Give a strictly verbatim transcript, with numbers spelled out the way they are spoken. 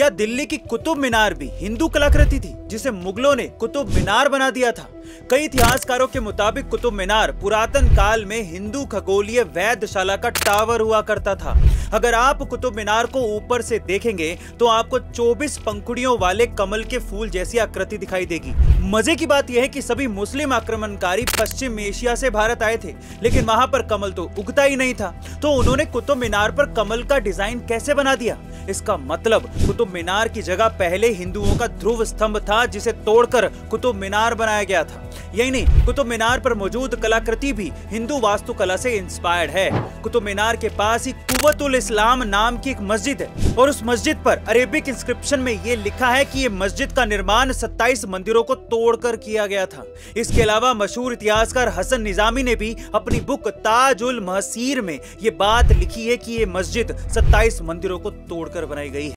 या दिल्ली की कुतुब मीनार भी हिंदू कलाकृति थी जिसे मुगलों ने कुतुब मीनार बना दिया था। कई इतिहासकारों के मुताबिक कुतुब मीनार पुरातन काल में हिंदू खगोलीय वैधशाला का टावर हुआ करता था। अगर आप कुतुब मीनार को ऊपर से देखेंगे तो आपको चौबीस पंखुड़ियों वाले कमल के फूल जैसी आकृति दिखाई देगी। मजे की बात यह है कि सभी मुस्लिम आक्रमणकारी पश्चिम एशिया से भारत आए थे, लेकिन वहाँ पर कमल तो उगता ही नहीं था, तो उन्होंने कुतुब मीनार पर कमल का डिजाइन कैसे बना दिया? इसका मतलब कुतुब मीनार की जगह पहले हिंदुओं का ध्रुव स्तंभ था, जिसे तोड़कर कुतुब मीनार बनाया गया था। यही नहीं, कुतुब मीनार पर मौजूद कलाकृति भी हिंदू वास्तुकला से इंस्पायर्ड है। कुतुब मीनार के पास ही कुवतुल उल इस्लाम नाम की एक मस्जिद है और उस मस्जिद पर अरेबिक इंस्क्रिप्शन में ये लिखा है कि ये मस्जिद का निर्माण सत्ताईस मंदिरों को तोड़कर किया गया था। इसके अलावा मशहूर इतिहासकार हसन निजामी ने भी अपनी बुक ताज उल महसीर में ये बात लिखी है कि ये मस्जिद सत्ताईस मंदिरों को तोड़कर बनाई गई है।